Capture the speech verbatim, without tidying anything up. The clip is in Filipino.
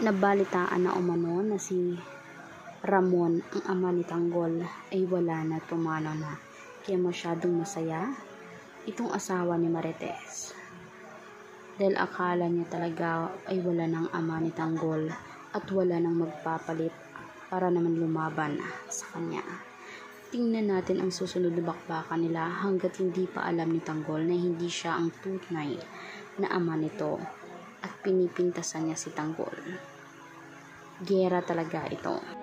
Nabalitaan na umano na si Ramon, ang ama ni Tanggol, ay wala na, tumalaw na, kaya masyadong masaya itong asawa ni Marites. Dahil akala niya talaga ay wala ng ama ni Tanggol at wala ng magpapalit para naman lumaban sa kanya. Tingnan natin ang susunod na bakbakan nila hanggat hindi pa alam ni Tanggol na hindi siya ang tunay na ama nito at pinipintasan niya si Tanggol. Giyera talaga ito.